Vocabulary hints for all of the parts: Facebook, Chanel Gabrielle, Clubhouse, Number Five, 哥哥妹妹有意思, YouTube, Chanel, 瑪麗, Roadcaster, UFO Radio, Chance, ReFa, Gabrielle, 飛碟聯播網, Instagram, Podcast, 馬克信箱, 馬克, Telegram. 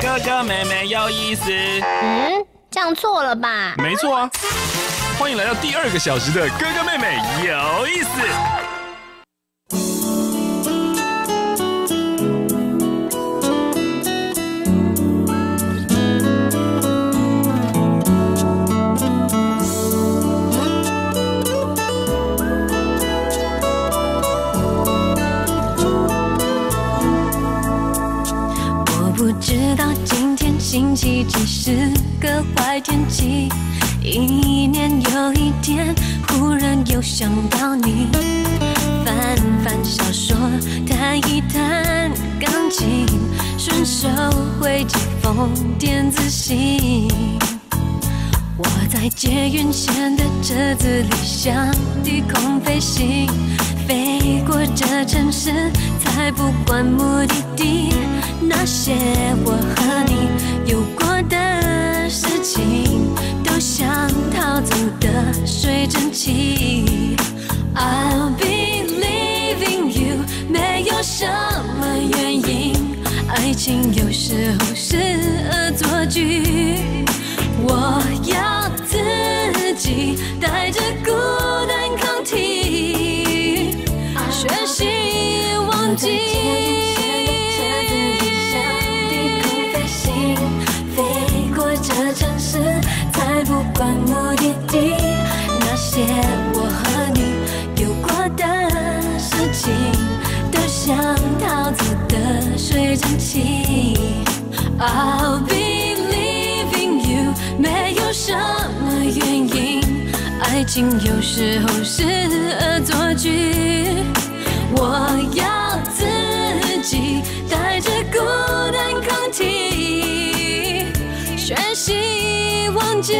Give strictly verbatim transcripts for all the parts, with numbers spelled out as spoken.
哥哥妹妹有意思。嗯，这样错了吧？没错啊。欢迎来到第二个小时的哥哥妹妹有意思。星期几是个坏天气，一年又一天，忽然又想到你。翻翻小说，弹一弹钢琴，顺手挥几封电子信。我在捷运线的车子里向低空飞行，飞过这城市，才不管目的地。那些我和你有过的事情，都像逃走的水蒸气。 I'll be leaving you， 没有什么原因，爱情有时候是恶作剧。我要自己带着孤单抗体，学习忘记。不管目的地，那些我和你有过的事情，都像逃走的水蒸气。I'll be leaving you， 没有什么原因，爱情有时候是恶作剧。我要自己带着孤单抗体，学习。忘记。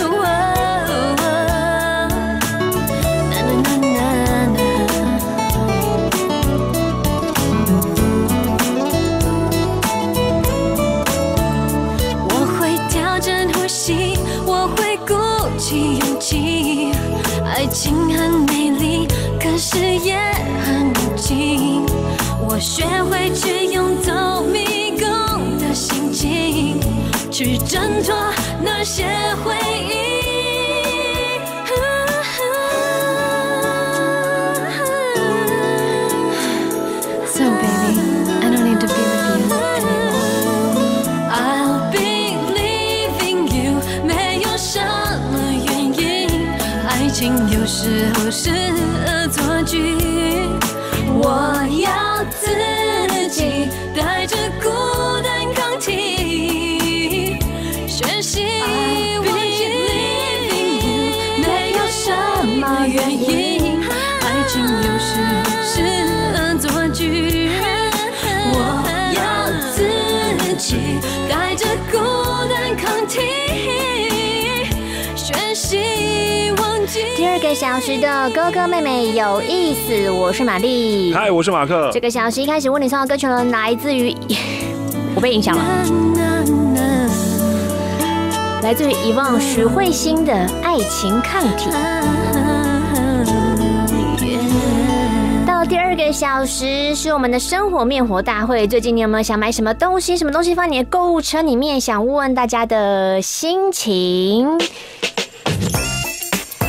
我会调整呼吸，我会鼓起勇气。爱情很美丽，可是也很无情。我学会去用走迷宫的心情，去挣脱那些回忆。啊啊、so baby, I don't need to be with you anymore. I'll be leaving you. 没有什么原因，爱情有时候是恶作剧。我要。自己带着孤单抗体，学习忘记。没有什么原因，爱情有时候是恶作剧。我要自己带着孤单抗体，学习忘记。第二个小时的哥哥妹妹有意思，我是玛丽。嗨，我是马克。这个小时一开始为你唱的歌曲呢，来自于我被影响了，来自于遗忘许慧欣的《爱情抗体》。到第二个小时是我们的生活面活大会，最近你有没有想买什么东西？什么东西放在你的购物车里面？想问问大家的心情。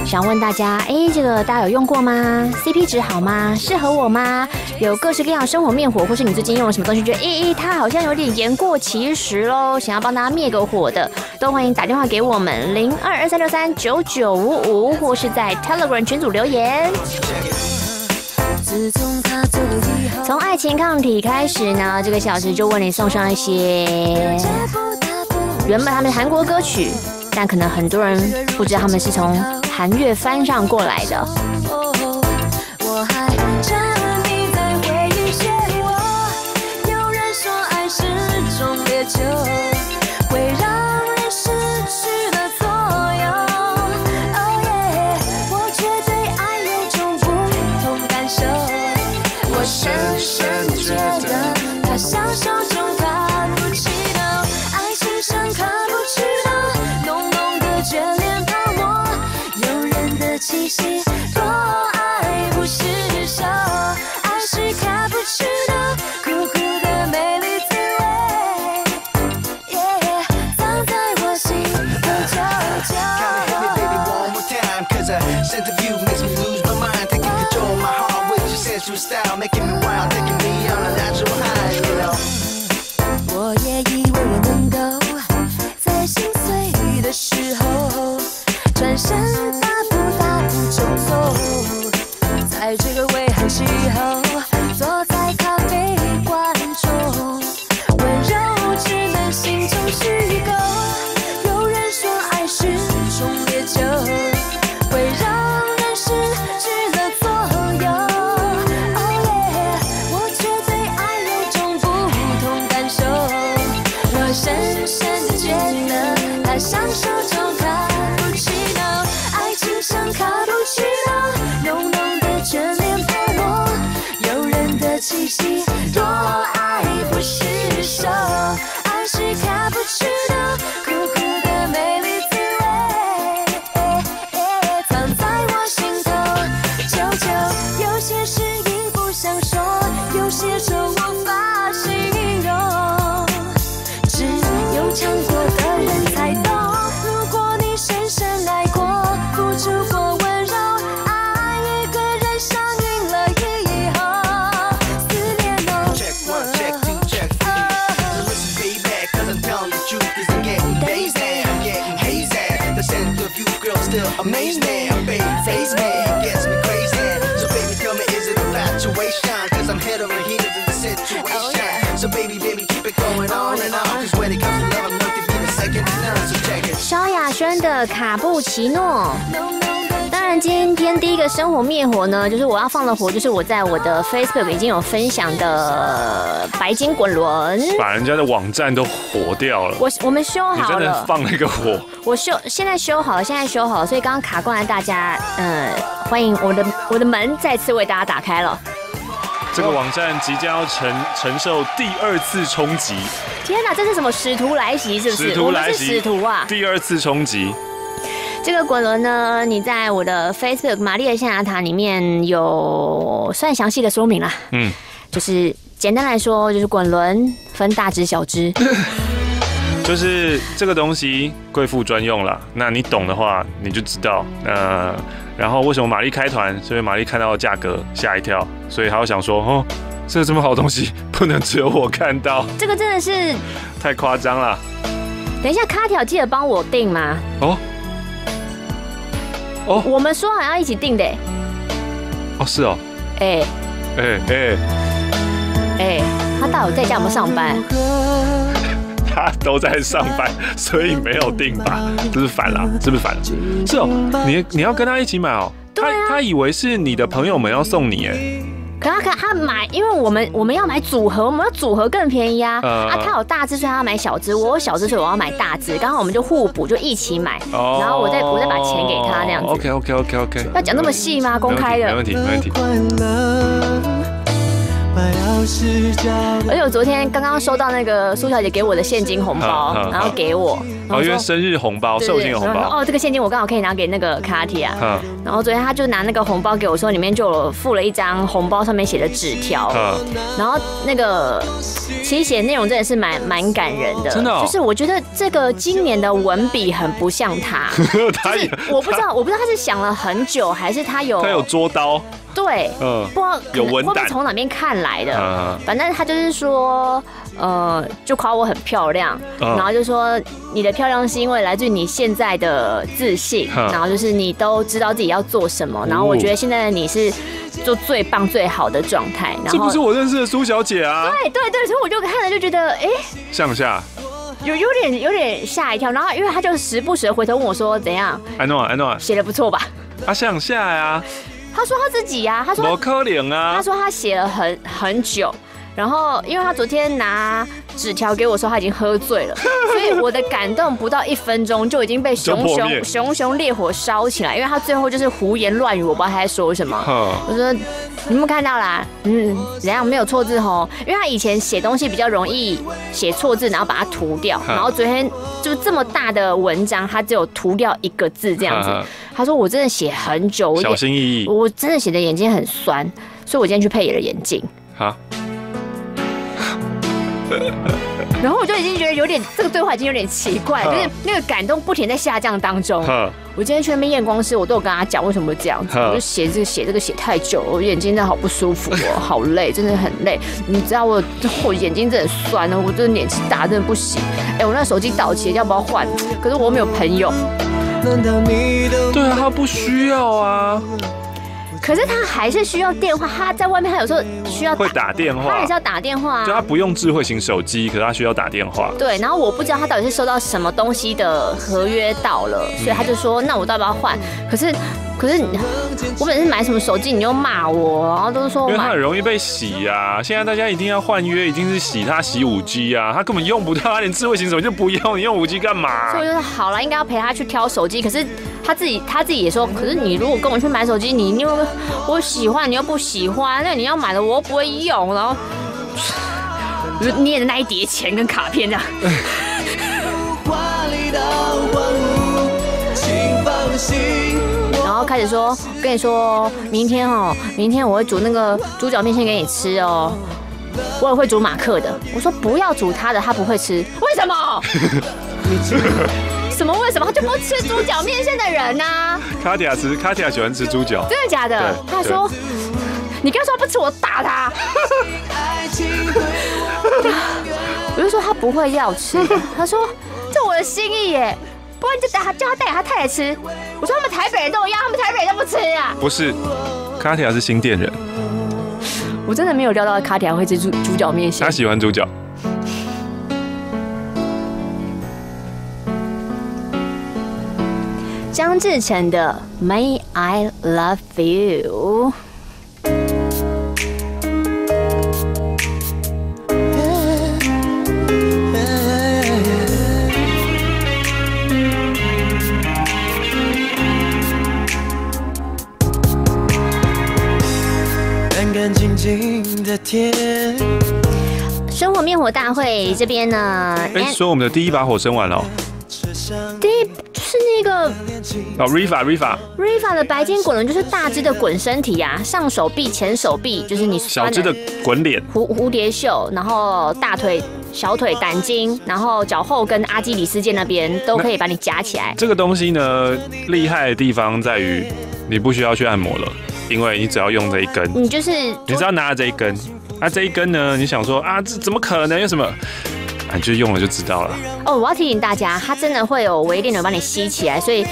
想问大家，哎，这个大家有用过吗 ？C P 值好吗？适合我吗？有各式各样的生活面火，或是你最近用了什么东西，觉得哎哎，它好像有点言过其实喽，想要帮大家灭个火的，都欢迎打电话给我们零二二三六三九九五五，或是在 Telegram 群组留言。从爱情抗体开始呢，这个小时就为你送上一些原本他们韩国歌曲，但可能很多人不知道他们是从韩乐翻上过来的。气息，多爱不是手，爱是卡布奇诺，苦苦的美丽滋味， yeah, 藏在我心的久久。Count it, hit me, baby, one more time, 'cause a sense of you makes me lose my mind. Taking control of my heart with your sensual style, making me wild, taking me on a natural high, you know. 我也以为我能够在心碎的时候转身。在这个微寒气候，坐在咖啡馆中，温柔只能心中虚构。有人说爱是种烈酒，会让人失去了左右。Oh yeah， 我却对爱有种不同感受。我深深的觉得，它像手中卡布奇诺，爱情像卡布奇诺，浓浓。气息，多爱不释手，爱是卡布奇诺，苦苦的美丽滋味，藏在我心头。久久，有些事已不想说，有些愁无法形容，只有尝过的人才懂。如果你深深爱过，付出过温柔，爱一个人上瘾了。Amaze me, baby, face me, gets me crazy. So baby, tell me, is it infatuation? 'Cause I'm head over heels in the situation. Oh, yeah. So baby, baby, keep it going on and on. 'Cause when it comes to love, I'm nothing but a second to none. So check it. 萧亚轩的卡布奇诺。当然，今天第一个生活灭火呢，就是我要放的火，就是我在我的 Facebook 已经有分享的白金滚轮，把人家的网站都火掉了。我我们修好了，你真的放了一个火。我修，现在修好了，现在修好了，所以刚刚卡关的大家，嗯、呃，欢迎我的我的门再次为大家打开了。这个网站即将要承承受第二次冲击。天哪，这是什么使徒来袭？是不是？使徒来袭，使徒啊！第二次冲击。这个滚轮呢，你在我的 Facebook 玛丽的象牙塔里面有算详细的说明啦。嗯，就是简单来说，就是滚轮分大只小只，就是这个东西贵妇专用啦。那你懂的话，你就知道。呃，然后为什么玛丽开团？所以玛丽看到价格吓一跳，所以她又想说，哦，这这么好东西，不能只有我看到。这个真的是太夸张了。等一下，卡条记得帮我订吗？哦。哦，我们说好要一起订的。哦，是哦。哎，哎哎哎，他到底在家有没有上班？他都在上班，所以没有订吧？这是反了，是不是反了？是哦，你你要跟他一起买哦。对啊。他以为是你的朋友们要送你哎。可他可他买，因为我们我们要买组合，我们要组合更便宜啊！呃、啊，他有大只，所以他要买小只；我有小只，所以我要买大只。刚好我们就互补，就一起买，哦、然后我再我再把钱给他那样子。OK OK OK OK。要讲那么细吗？公开的。没问题，没问题。而且我昨天刚刚收到那个苏小姐给我的现金红包，嗯嗯、然后给我。哦，因为生日红包，寿星有红包。哦，这个现金我刚好可以拿给那个卡提啊。嗯、然后昨天他就拿那个红包给我说，里面就有附了一张红包，上面写的纸条。嗯、然后那个其实写内容真的是蛮蛮感人的，真的、哦。就是我觉得这个今年的文笔很不像他，就是我不知道，我不知道他是想了很久，还是他有他有捉刀。对，嗯、不知道有文胆，从哪边看来的。嗯、反正他就是说，呃，就夸我很漂亮，嗯、然后就说你的漂亮是因为来自于你现在的自信，嗯、然后就是你都知道自己要做什么，然后我觉得现在的你是做最棒最好的状态。然后这不是我认识的苏小姐啊！对对对，所以我就看了就觉得，哎，向下。有有点有点吓一跳，然后因为他就时不时的回头问我说怎样？安诺安诺，写的不错吧？啊，向下啊。他说他自己呀、啊，他说他，不可能啊，他说他写了很很久，然后因为他昨天拿纸条给我说他已经喝醉了，所以我的感动不到一分钟就已经被熊熊熊熊烈火烧起来，因为他最后就是胡言乱语，我不知道他在说什么。我说你们看到啦、啊，嗯，怎样没有错字吼？因为他以前写东西比较容易写错字，然后把它涂掉，然后昨天就这么大的文章，他只有涂掉一个字这样子。他说我真的写很久，小心翼翼，我真的写的眼睛很酸，所以我今天去配了眼镜。好。然后我就已经觉得有点这个对话已经有点奇怪，就是那个感动不停在下降当中。我今天去那边验光师，我都有跟他讲为什么这样子，我就写这个写这个写太久了，我眼睛真的好不舒服哦，好累，真的很累。你知道我我眼睛真的很酸哦，我真的年纪大，真的不行。哎，我那手机到期，要不要换？可是我没有朋友。对啊，他不需要啊。可是他还是需要电话，他在外面他有时候需要打会打电话，他也是要打电话、啊。就他不用智慧型手机，可是他需要打电话。对，然后我不知道他到底是收到什么东西的合约到了，所以他就说：“嗯、那我到底要不要换？”可是，可是我本身买什么手机，你又骂我，然后都是说我买，因为他很容易被洗啊。现在大家一定要换约，一定是洗他洗五 G 啊，他根本用不到，他连智慧型手机就不用，你用五 G 干嘛？所以我就说好了，应该要陪他去挑手机，可是。他自己他自己也说，可是你如果跟我去买手机，你因为我喜欢，你又不喜欢，那你要买的我又不会用，然后就捏着那一叠钱跟卡片这样。然后开始说，跟你说明天哦，明天我会煮那个猪脚面线给你吃哦，我也会煮马克的。我说不要煮他的，他不会吃，为什么？什么？为什么他就不吃猪脚面线的人呢、啊？卡蒂亚吃，卡蒂亚喜欢吃猪脚，真的假的？他说：“你刚说他不吃，我打他。”我就说他不会要吃，他说：“这我的心意耶，不然就带他，叫他带他太太吃。”我说：“他们台北人都一样，他们台北人都不吃啊。”不是，卡蒂亚是新店人。我真的没有料到卡蒂亚会吃猪猪脚面线，他喜欢猪脚。张志成的 May I Love You。 干干净净的天。生活灭火大会这边呢，哎、欸，说我们的第一把火生完了、哦。第一是那个哦 ，ReFa ReFa ReFa 的白天滚轮就是大只的滚身体啊，上手臂、前手臂就是你小只的滚脸，蝴蝴蝶袖，然后大腿、小腿、胆经，然后脚后跟阿基里斯腱那边都可以把你夹起来。这个东西呢，厉害的地方在于你不需要去按摩了，因为你只要用这一根，你就是你只要拿着这一根，啊这一根呢，你想说啊这怎么可能有什么？啊、你就用了就知道了。哦，我要提醒大家，它真的会有微电流把你吸起来，所以，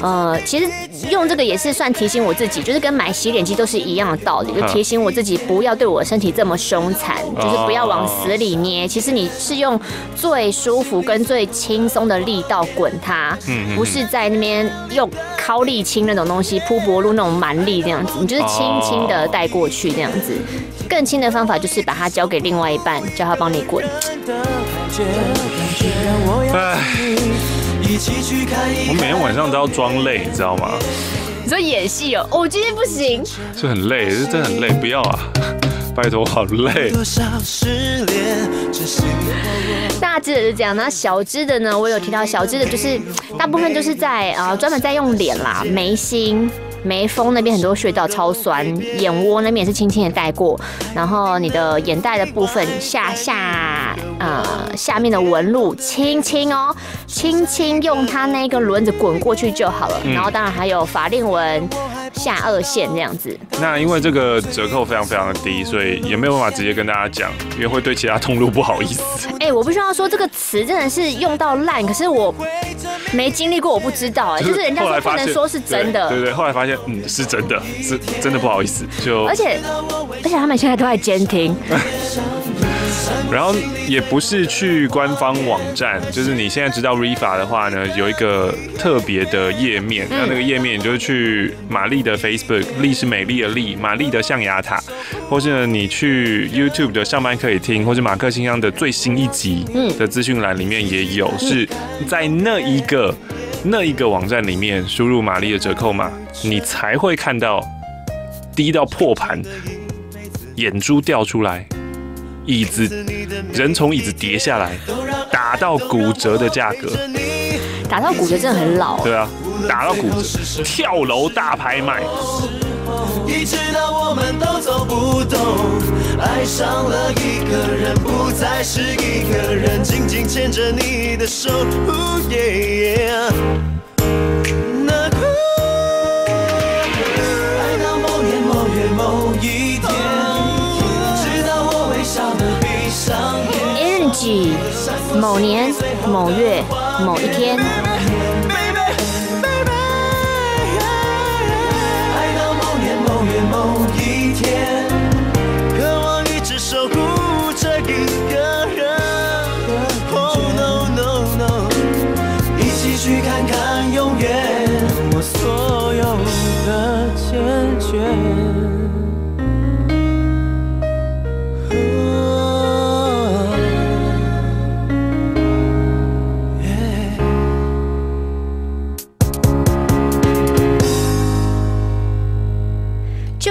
呃，其实用这个也是算提醒我自己，就是跟买洗脸机都是一样的道理，就提醒我自己不要对我的身体这么凶残，就是不要往死里捏。哦、其实你是用最舒服跟最轻松的力道滚它，嗯嗯嗯不是在那边用靠力轻那种东西，铺柏路那种蛮力这样子，你就是轻轻的带过去这样子。哦、更轻的方法就是把它交给另外一半，叫他帮你滚。哎，我每天晚上都要装累，你知道吗？你说演戏哦，我今天不行，是很累，是真的很累，不要啊，拜托，好累。大致的是这样，那小只的呢？我有提到小只的，就是大部分就是在啊，专门在用脸啦，眉心。眉峰那边很多穴道超酸，眼窝那边也是轻轻的带过，然后你的眼袋的部分下下呃下面的纹路轻轻哦，轻轻用它那个轮子滚过去就好了。嗯、然后当然还有法令纹、下颚线这样子。那因为这个折扣非常非常的低，所以也没有办法直接跟大家讲，因为会对其他通路不好意思。哎、欸，我不需要说这个词真的是用到烂，可是我没经历过，我不知道哎、欸，就是人家说不能说是真的，对 对, 對，后来发现。嗯，是真的，是真的不好意思，就而且而且他们现在都在监听。然后也不是去官方网站，就是你现在知道 ReFa 的话呢，有一个特别的页面，那、嗯、那个页面你就是去玛丽的 Facebook， 丽是美丽的丽，玛丽的象牙塔，或是呢你去 YouTube 的上班可以听，或是马克信箱的最新一集的资讯栏里面也有，嗯、是在那一个那一个网站里面输入玛丽的折扣码，你才会看到低到破盘，眼珠掉出来。椅子，人从椅子跌下来，打到骨折的价格，打到骨折真的很老、啊。对啊，打到骨折，跳楼大拍卖。一直到我们都走不动，爱上了一个人，不再是一个人，紧紧牵着你的手。哦耶耶某年某月某一天，爱到某年某月某一天，渴望一直守护着一个人。Oh no no no， 一起去看看永远我所有的欠缺。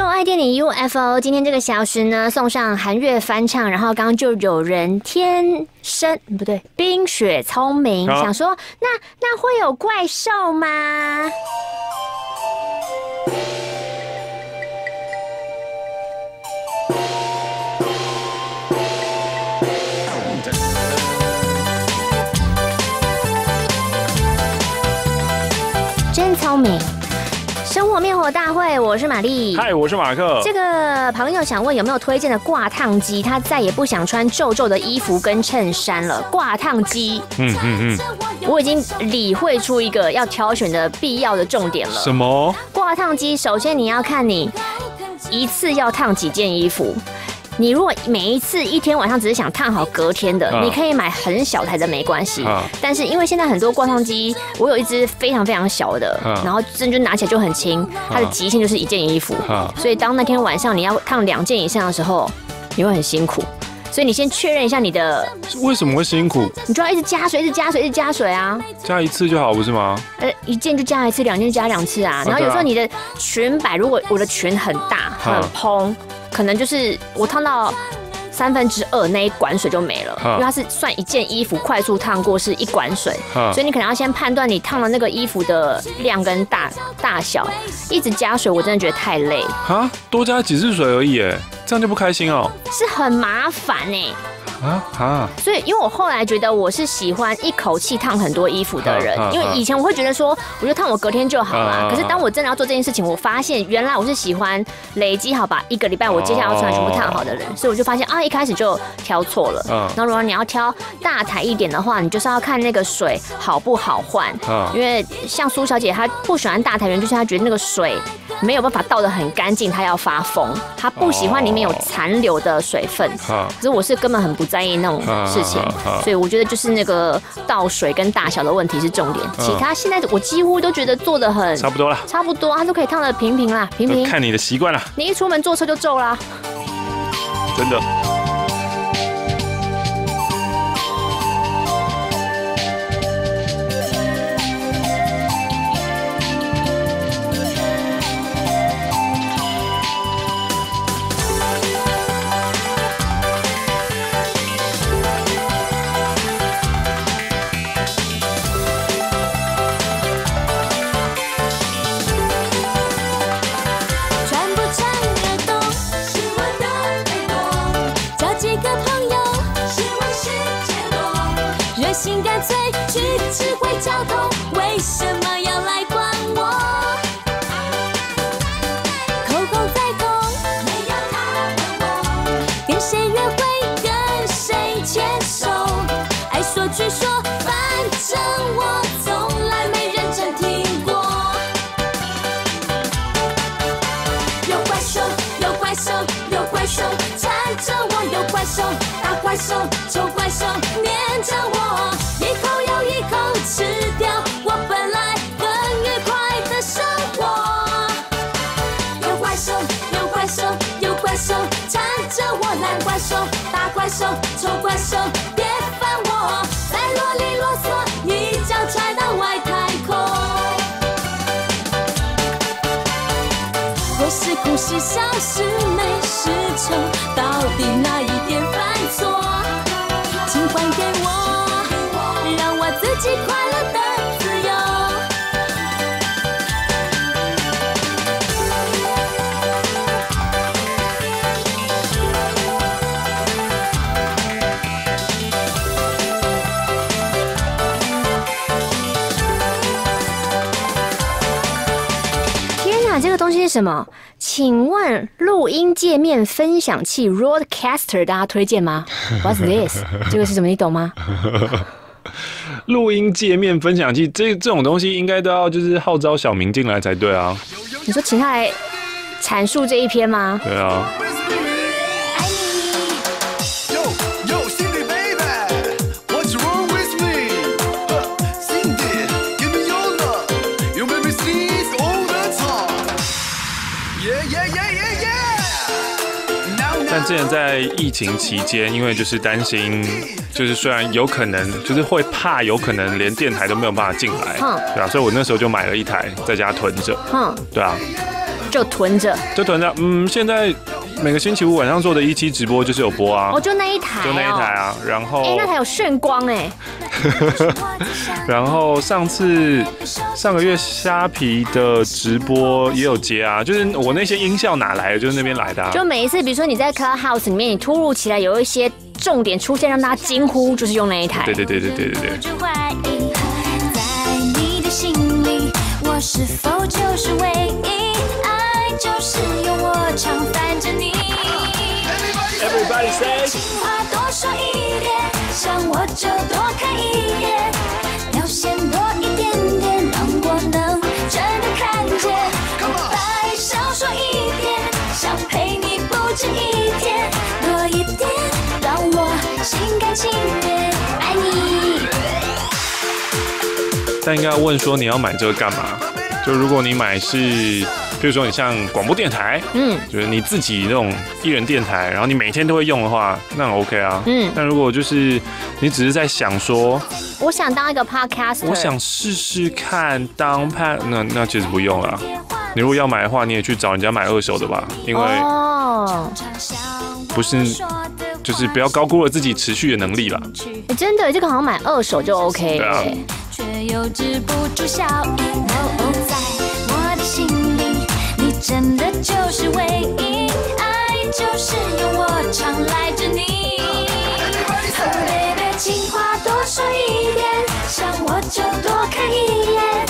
爱电影 U F O， 今天这个小时呢，送上韩乐翻唱，然后刚刚就有人天生不对，冰雪聪明，想说那那会有怪兽吗？真聪明。生活灭火大会，我是玛丽。嗨，我是马克。这个朋友想问有没有推荐的挂烫机？他再也不想穿皱皱的衣服跟衬衫了。挂烫机，嗯嗯嗯，我已经理会出一个要挑选的必要的重点了。什么？挂烫机，首先你要看你一次要烫几件衣服。你如果每一次一天晚上只是想烫好隔天的，啊、你可以买很小台的没关系、啊。但是因为现在很多挂烫机，我有一只非常非常小的，啊、然后真就拿起来就很轻，它的极限就是一件衣服。啊、所以当那天晚上你要烫两件以上的时候，你会很辛苦。所以你先确认一下你的为什么会辛苦，你就要一直加水，一直加水，一直加水啊，加一次就好，不是吗？呃，一件就加一次，两件就加两次啊。然后有时候你的裙摆，如果我的裙很大很蓬。可能就是我烫到三分之二那一管水就没了，因为它是算一件衣服快速烫过是一管水，所以你可能要先判断你烫的那个衣服的量跟 大, 大小。一直加水我真的觉得太累啊，多加几次水而已，哎，这样就不开心哦，是很麻烦哎。啊啊！所以，因为我后来觉得我是喜欢一口气烫很多衣服的人，因为以前我会觉得说，我就烫我隔天就好了。可是当我真的要做这件事情，我发现原来我是喜欢累积好吧，一个礼拜我接下来要穿全部烫好的人，所以我就发现啊，一开始就挑错了。然后如果你要挑大台一点的话，你就是要看那个水好不好换，因为像苏小姐她不喜欢大台人，就是她觉得那个水没有办法倒得很干净，她要发疯，她不喜欢里面有残留的水分。可是我是根本很不在意那种事情，所以我觉得就是那个倒水跟大小的问题是重点，其他现在我几乎都觉得做得很差不多了，差不多它都可以烫得平平啦，平平。看你的习惯啦，你一出门坐车就皱啦，真的。兽，丑怪兽黏着我，一口又一口吃掉我本来更愉快的生活。有怪兽，有怪兽，有怪兽缠着我，蓝怪兽、大怪兽、丑怪兽，别烦我，再啰里啰嗦，一脚踹到外太空。我是哭是笑是美是丑，到底哪一点犯错？请还给我，让我自己快乐的自由。天哪，这个东西是什么？请问录音界面分享器 Roadcaster 大家推荐吗 ？What's this？ 这个是什么？你懂吗？录音界面分享器这这种东西应该都要就是号召小民进来才对啊。你说请他来阐述这一篇吗？对啊。但之前在疫情期间，因为就是担心，就是虽然有可能，就是会怕有可能连电台都没有办法进来，嗯、对啊，所以我那时候就买了一台在家囤着，嗯、对啊，就囤着，就囤着，嗯，现在每个星期五晚上做的一期直播就是有播啊，哦，就那一台、哦，就那一台啊，然后，哎、欸，那台有炫光哎、欸，然后上次上个月虾皮的直播也有接啊，就是我那些音效哪来的，就是那边来的、啊，就每一次，比如说你在 Clubhouse 里面，你突如其来有一些重点出现，让大家惊呼，就是用那一台，对对对对对对对。就是有我常烦着你 Everybody say 情话多说一点，想我就多看一眼，表现多一点点，让我能真的看见，白少说一点，想陪你不止一天，多一点让我心甘情愿爱你。但应该要问说你要买这个干嘛，就如果你买是比如说你像广播电台，嗯，就是你自己那种艺人电台，然后你每天都会用的话，那很 OK 啊，嗯。但如果就是你只是在想说，我想当一个 podcaster， 我想试试看当 pod， 那那其实不用了。你如果要买的话，你也去找人家买二手的吧，因为不是就是不要高估了自己持续的能力啦。欸、真的，这个好像买二手就 OK 了、欸。真的就是唯一，爱就是由我常赖着你。Oh baby， 情话多说一点，想我就多看一眼，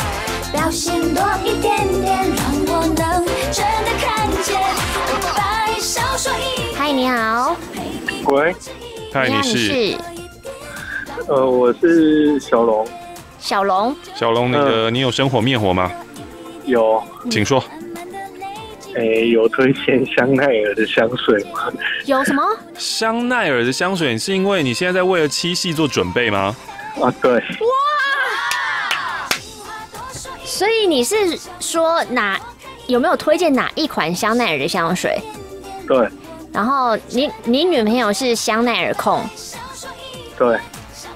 表现多一点点，让我能真的看见。白少说一点。嗨，你好。喂。嗨，你是？呃，我是小龙。小龙。小龙，那个、呃、你有生火灭火吗？有。请说。哎、欸，有推荐香奈儿的香水吗？有什么？香奈儿的香水，是因为你现在在为了七夕做准备吗？啊，对。哇！所以你是说哪有没有推荐哪一款香奈儿的香水？对。然后你你女朋友是香奈儿控？对。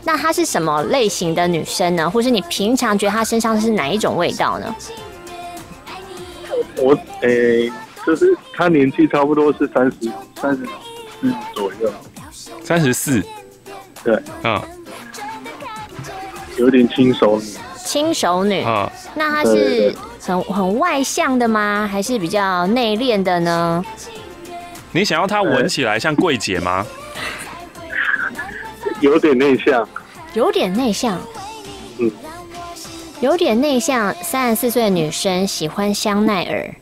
那她是什么类型的女生呢？或是你平常觉得她身上是哪一种味道呢？我诶、欸，就是他年纪差不多是三十三十四左右，三十四，对，嗯，有点轻熟女，轻熟女，嗯，那她是很很外向的吗？还是比较内敛的呢？你想要她闻起来像柜姐吗？有点内向，有点内向，嗯。有点内向，三十四岁的女生喜欢香奈儿，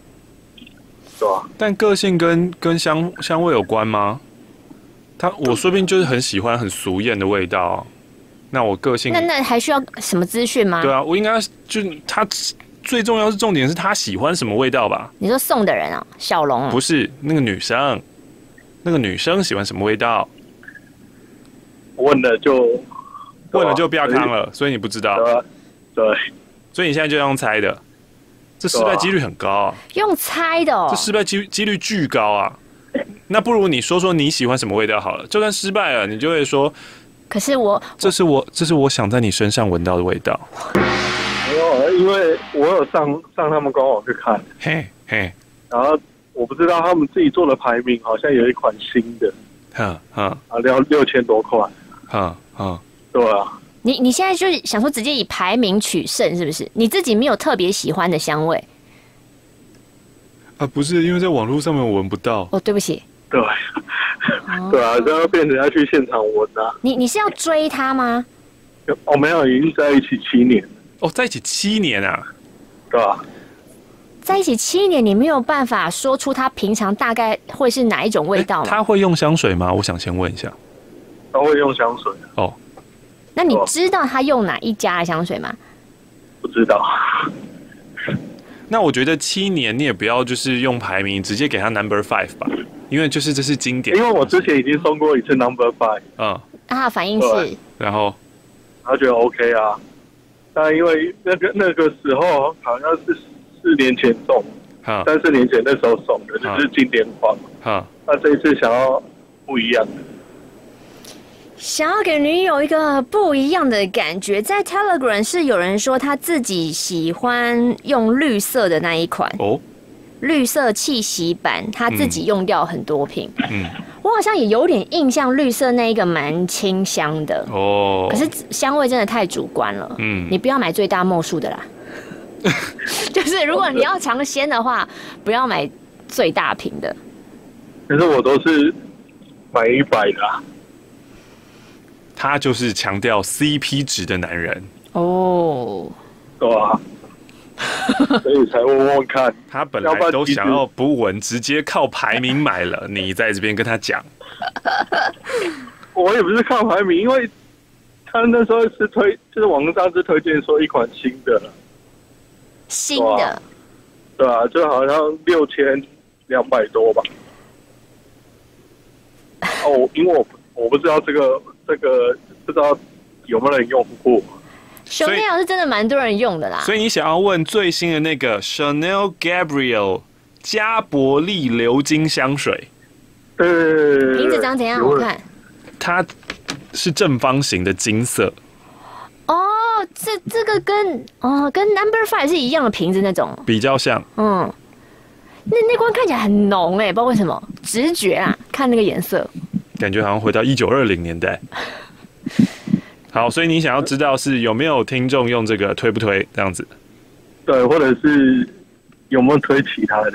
对啊，但个性跟跟香香味有关吗？她我说不定就是很喜欢很俗艳的味道，那我个性那那还需要什么资讯吗？对啊，我应该就她最重要是重点是她喜欢什么味道吧？你说送的人啊，小龙、啊、不是那个女生，那个女生喜欢什么味道？问了就问了就不要看了，所以你不知道。对，对，所以你现在就用猜的，这失败几率很高啊。用猜的哦，这失败几率几率巨高啊。那不如你说说你喜欢什么味道好了，就算失败了，你就会说。可是我，这是我，这是我想在你身上闻到的味道。没有，因为我有上上他们官网去看，嘿嘿，然后我不知道他们自己做的排名，好像有一款新的，哈哈，啊，要六千多块，哈哈，对啊。你你现在就是想说直接以排名取胜，是不是？你自己没有特别喜欢的香味？啊，不是，因为在网络上面我闻不到。哦，对不起。对，对啊，都要变成要去现场闻啊。你你是要追他吗？哦，没有，已经在一起七年了。哦，在一起七年啊？对啊。在一起七年，你没有办法说出他平常大概会是哪一种味道吗？欸、他会用香水吗？我想先问一下。他会用香水。哦。那你知道他用哪一家的香水吗？不知道。那我觉得七年你也不要就是用排名，直接给他 number five 吧。因为就是这是经典，因为我之前已经送过一次 number five， 嗯，啊，反应是，然后他觉得 OK 啊，但因为那个那个时候好像是四年前送，三四年前那时候送的，就是经典款嘛，那这一次想要不一样的，想要给女友一个不一样的感觉。在 Telegram 是有人说他自己喜欢用绿色的那一款哦。绿色气息版，他自己用掉很多瓶。嗯，我好像也有点印象，绿色那一个蛮清香的哦。可是香味真的太主观了。嗯，你不要买最大墨数的啦。就是如果你要尝鲜的话，不要买最大瓶的。可是我都是买一百的、啊。他就是强调 C P 值的男人。哦。对啊。所以才问问看，他本来都想要不闻，直接靠排名买了。你在这边跟他讲，我也不是靠排名，因为他那时候是推，就是网上是推荐说一款新的，新的，对啊，就好像六千两百多吧。哦，因为我我不知道这个这个不知道有没有人用过。Chanel 是真的蛮多人用的啦，所以你想要问最新的那个 Chanel Gabrielle 加伯利鎏金香水，呃，瓶子长怎样？我看，它是正方形的金色。哦，这这个跟哦跟 Number Five 是一样的瓶子那种，比较像。嗯，那那罐看起来很浓哎、欸，不知道为什么，直觉啊，看那个颜色，感觉好像回到一九二零年代。好，所以你想要知道是有没有听众用这个推不推这样子？对，或者是有没有推其他的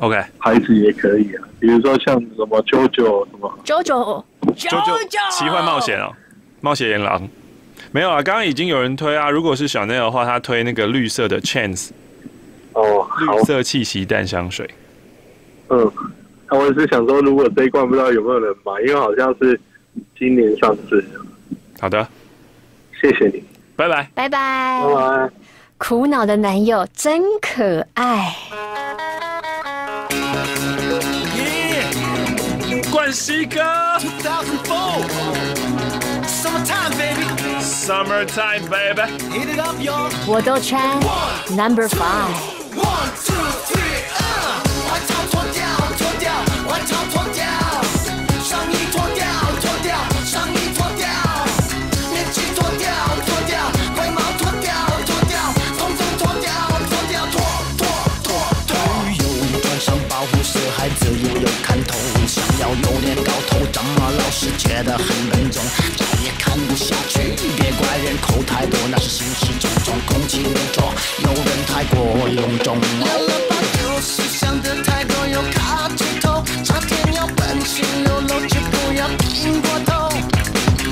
？OK， 牌子也可以啊，比如说像什么 JoJo 什么 JoJo JoJo 奇幻冒险哦，冒险岩狼没有啊，刚刚已经有人推啊。如果是小奈的话，他推那个绿色的 Chance 哦，绿色气息淡香水。嗯，那我也是想说，如果这一罐不知道有没有人买，因为好像是今年上市。好的，谢谢你，拜拜，拜拜，拜拜。苦恼的男友真可爱。Yeah, 冠希哥 ，two thousand four，summertime baby，summertime baby，hit it up y'all。我都穿 number five，one two three， 啊，外套脱掉，脱掉，外套脱掉，上衣脱掉，脱掉，上衣脱掉。自由又看透，想要有点搞头，长嘛老是觉得很笨重，再也看不下去，别怪人口太多，那是心事重重，空气污浊，有人太过臃肿。聊了吧，就是想得太多，又卡住头，差点要本性流露，却不要硬过头。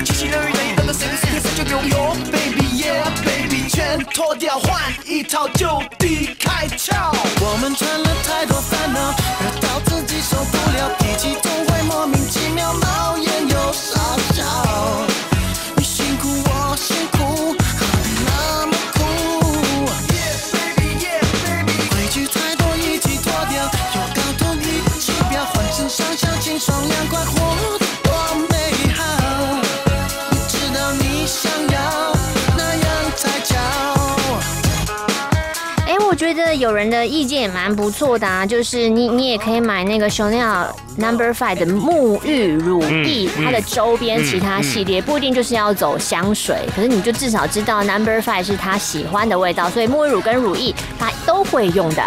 七七六一等到谁谁谁就给我哟 ，baby yeah baby， 全脱掉换一套就地开窍。我们穿了太多烦恼。受不了脾气总会莫名其妙冒烟又烧焦，你辛苦我辛苦，何必那么苦 ？Yeah baby yeah baby， 规矩太多一起脱掉，有高度一起表，浑身上下清爽凉快活得多美好。有人的意见也蛮不错的啊，就是你你也可以买那个 Chanel Number Five 的沐浴乳液，嗯嗯、它的周边其他系列、嗯嗯、不一定就是要走香水，可是你就至少知道 Number Five 是他喜欢的味道，所以沐浴乳跟乳液他都会用的。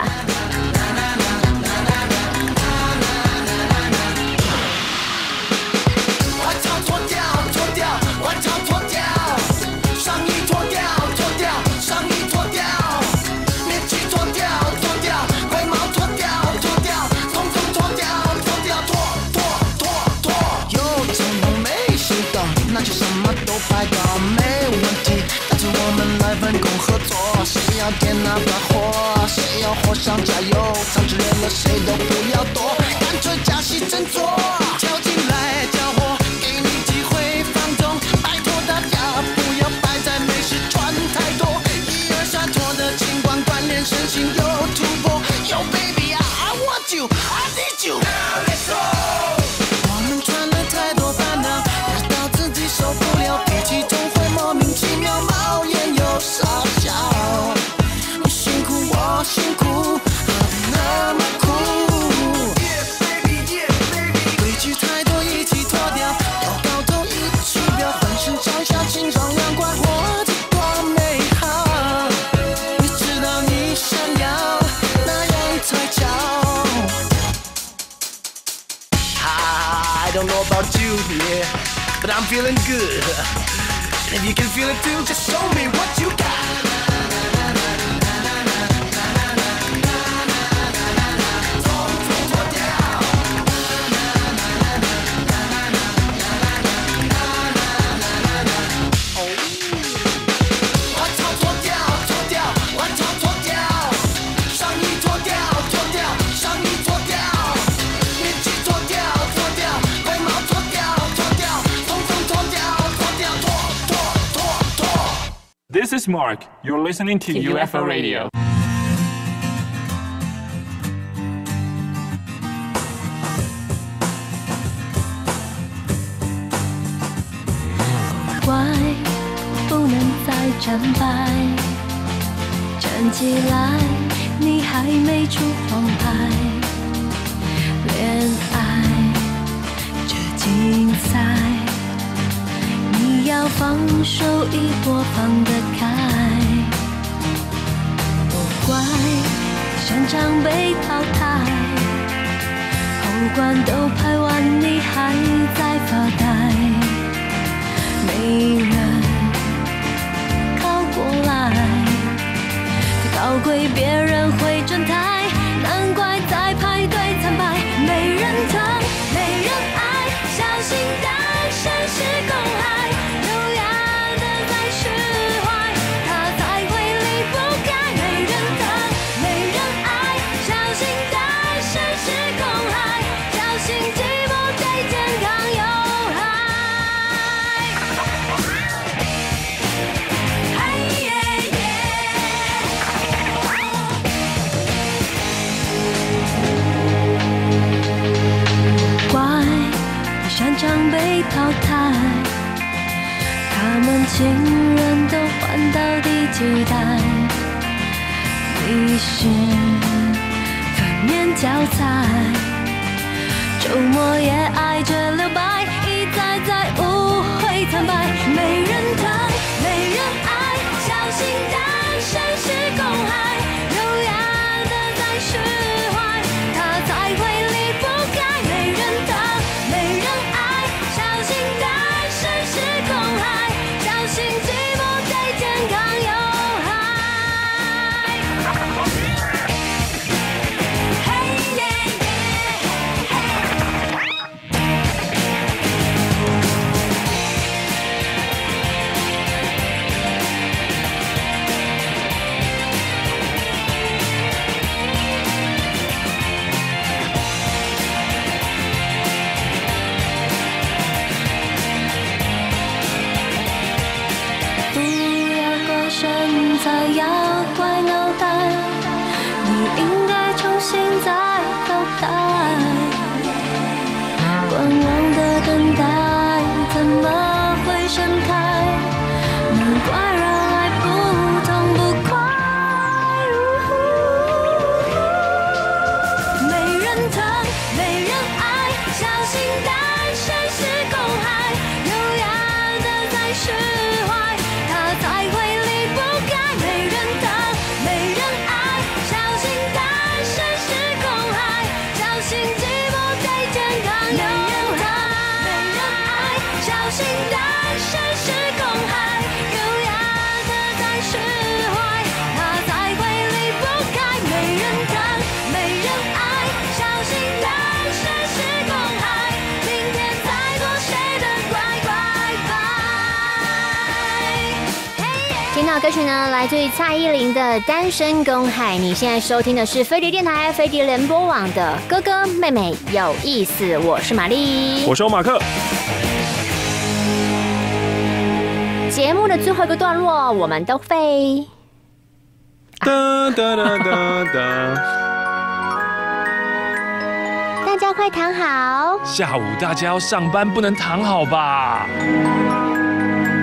点那把火，谁要火上加油？唱起来了，谁都不要躲，干脆假戏真做。跳进来，跳火，给你机会放纵，拜托大家不要摆在美食穿太多。一二三，脱的精光，锻炼身心有突破。Yo baby, I want you, I need you, now let's go。我们穿了太多烦恼，压到自己受不了，脾气总会莫名其妙冒烟又烧焦。辛苦，那么苦。堆积太多，一起脱掉，要高头一起掉，浑身上下清爽亮光，活得多美好。你知道你想要那样才叫。I don't know about you, yeah, but I'm feeling good. And if you can feel it too, just show me what you got.This is Mark. You're listening to, to U F O Radio. Why 不能再战败，站起来，你还没出黄牌。恋爱这竞赛。你要放手一搏，放得开。我乖，擅长被淘汰，后冠都拍完，你还在发呆。没人靠过来，太高贵别人会转台，难怪在排队惨败。没人疼，没人爱，小心带伤是公害。被淘汰，他们情人都换到第几代？你是反面教材，周末也爱着留白，一再再误会惨败，没人疼，没人爱，小心单身是公害。歌曲呢来自于蔡依林的《单身公害》，你现在收听的是飞碟电台、飞碟联播网的《哥哥妹妹有意思》，我是玛丽，我是欧马克。节目的最后一个段落，我们都飞。哒哒哒哒哒！大家快躺好。下午大家要上班，不能躺好吧？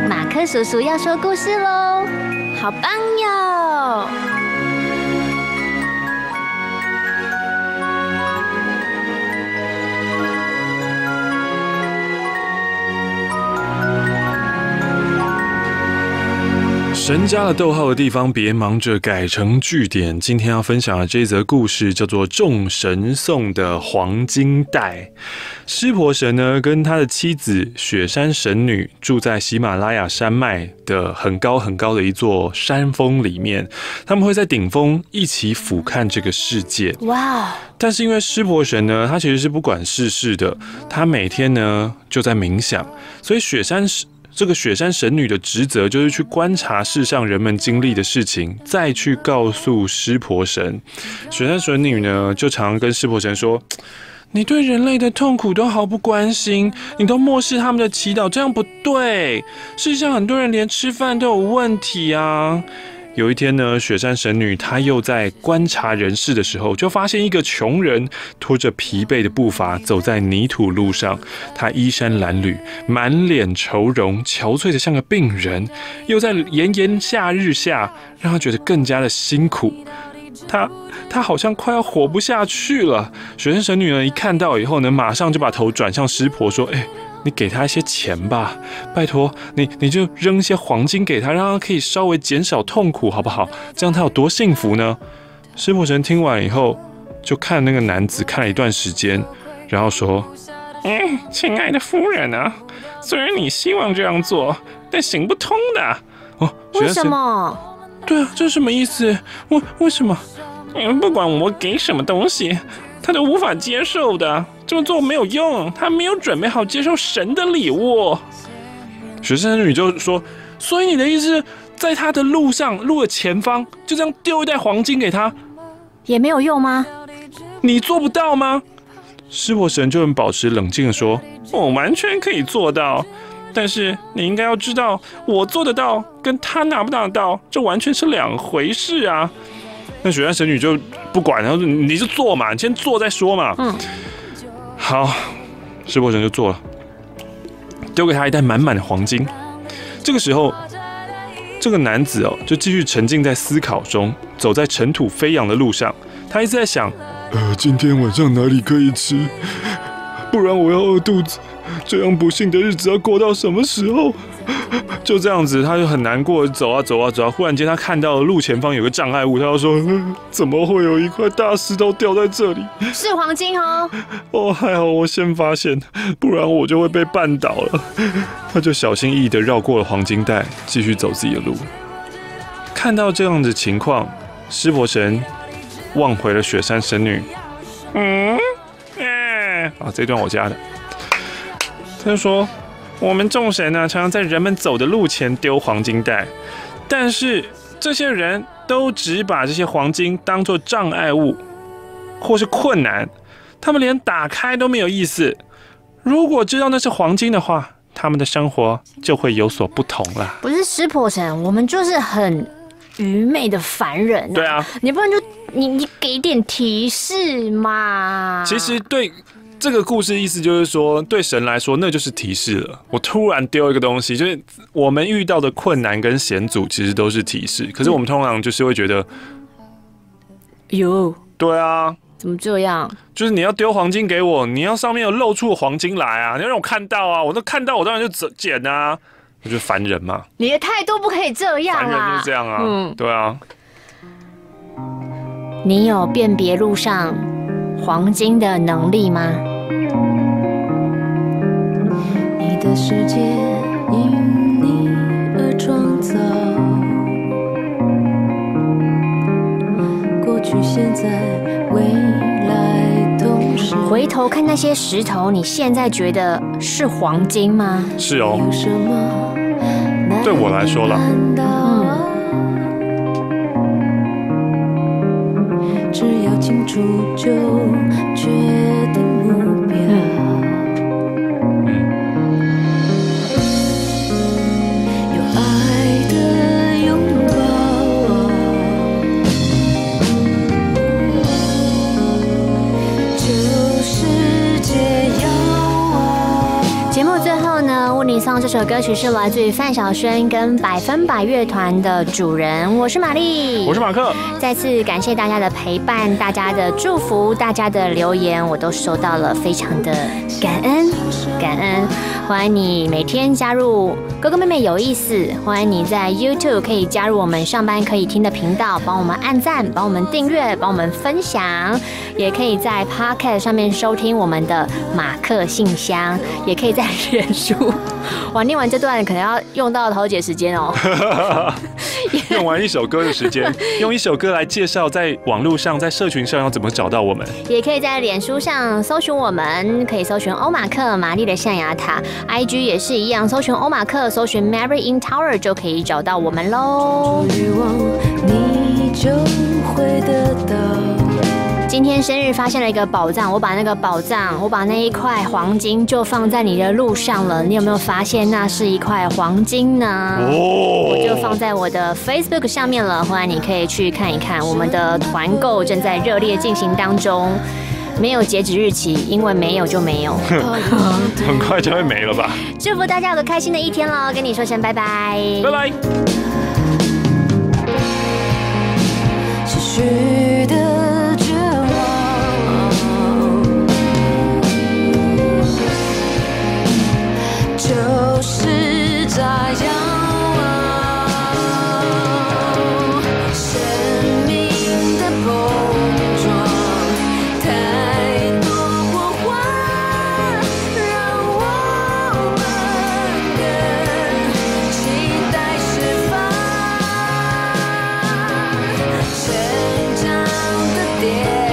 马克叔叔要说故事喽，好棒哟！神加了逗号的地方，别忙着改成句点。今天要分享的这则故事叫做《众神送的黄金带》。湿婆神呢，跟他的妻子雪山神女住在喜马拉雅山脉的很高很高的一座山峰里面，他们会在顶峰一起俯瞰这个世界。哇！但是因为湿婆神呢，他其实是不管世事的，他每天呢就在冥想，所以雪山神。这个雪山神女的职责就是去观察世上人们经历的事情，再去告诉湿婆神。雪山神女呢，就常跟湿婆神说：“你对人类的痛苦都毫不关心，你都漠视他们的祈祷，这样不对。世上很多人连吃饭都有问题啊。”有一天呢，雪山神女她又在观察人世的时候，就发现一个穷人拖着疲惫的步伐走在泥土路上，他衣衫褴褛，满脸愁容，憔悴的像个病人，又在炎炎夏日下，让他觉得更加的辛苦。他他好像快要活不下去了。雪山神女呢，一看到以后呢，马上就把头转向湿婆说：“哎、欸。”你给他一些钱吧，拜托你，你就扔一些黄金给他，让他可以稍微减少痛苦，好不好？这样他有多幸福呢？湿婆神听完以后，就看那个男子看了一段时间，然后说：“嗯，亲爱的夫人啊，虽然你希望这样做，但行不通的。哦，为什么？对啊，这是什么意思？为为什么？嗯，不管我给什么东西，他都无法接受的。”这么做没有用，他没有准备好接受神的礼物。雪山女就说：“所以你的意思，在他的路上，路的前方，就这样丢一袋黄金给他，也没有用吗？你做不到吗？”湿婆神就很保持冷静的说：“我完全可以做到，但是你应该要知道，我做得到跟他拿不拿得到，这完全是两回事啊。”那雪山神女就不管，然后你就做嘛，你先做再说嘛。嗯。好，湿婆神就做了，丢给他一袋满满的黄金。这个时候，这个男子哦，就继续沉浸在思考中，走在尘土飞扬的路上。他一直在想：呃，今天晚上哪里可以吃？不然我要饿肚子。这样不幸的日子要过到什么时候？就这样子，他就很难过，走啊走啊走啊。忽然间，他看到路前方有个障碍物，他就说：“怎么会有一块大石头掉在这里？是黄金哦！”哦，还好我先发现，不然我就会被绊倒了。他就小心翼翼地绕过了黄金带，继续走自己的路。看到这样的情况，湿婆神望回了雪山神女。嗯，哎、欸，啊，这段我加的。他就说。我们众神呢、啊，常常在人们走的路前丢黄金带，但是这些人都只把这些黄金当作障碍物或是困难，他们连打开都没有意思。如果知道那是黄金的话，他们的生活就会有所不同了。不是湿婆神，我们就是很愚昧的凡人、啊。对啊，你不能就你你给点提示嘛。其实对。这个故事意思就是说，对神来说，那就是提示了。我突然丢一个东西，就是我们遇到的困难跟险阻，其实都是提示。可是我们通常就是会觉得，有、嗯、对啊，怎么这样？就是你要丢黄金给我，你要上面有露出黄金来啊！你要让我看到啊！我都看到，我当然就捡啊！我就烦人嘛。你的态度不可以这样啊！烦人就是这样啊，嗯，对啊。你有辨别路上黄金的能力吗？你的世界因你而创造，过去、现在。回头看那些石头，你现在觉得是黄金吗？是哦，对我来说啦。嗯，只要清楚就决定目标。有爱的拥抱。节目最后呢，为你送这首歌曲是来自于范晓萱跟百分百乐团的《主人》。我是玛丽，我是马克。再次感谢大家的陪伴，大家的祝福，大家的留言，我都收到了，非常的感恩，感恩。欢迎你每天加入哥哥妹妹有意思，欢迎你在 YouTube 可以加入我们上班可以听的频道，帮我们按赞，帮我们订阅，帮我们分享，也可以在 Podcast 上面收听我们的马克信箱，也可以在脸书。哇，念完这段可能要用到桃姐时间哦。用完一首歌的时间，用一首歌来介绍在网络上、在社群上要怎么找到我们。也可以在脸书上搜寻我们，可以搜寻欧马克玛丽的象牙塔 ，I G 也是一样，搜寻欧马克，搜寻 Mary in Tower 就可以找到我们喽。今天生日发现了一个宝藏，我把那个宝藏，我把那一块黄金就放在你的路上了。你有没有发现那是一块黄金呢？哦，我就放在我的 Facebook 上面了，欢迎你可以去看一看。我们的团购正在热烈进行当中，没有截止日期，因为没有就没有，很快就会没了吧。祝福大家有个开心的一天喽，跟你说声拜拜，拜拜。持续的。就是这样、哦，生命的碰撞，太多火花，让我们更期待释放，成长的点。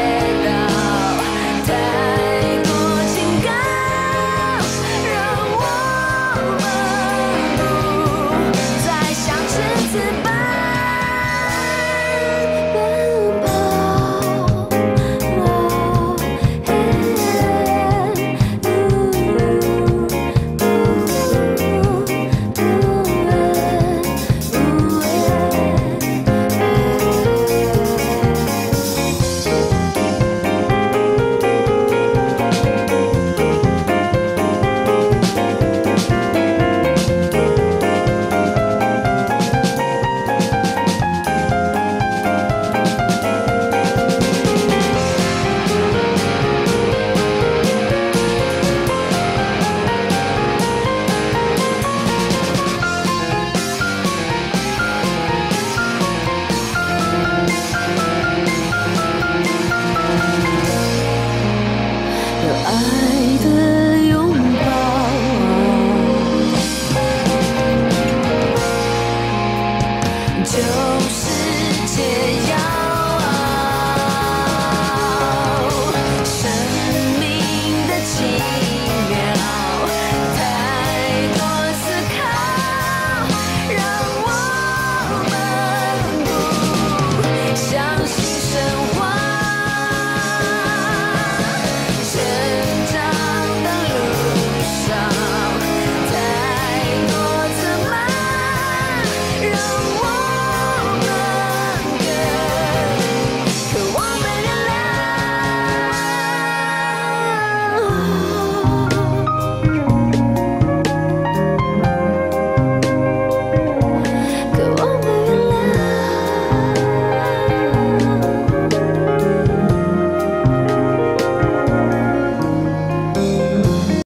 I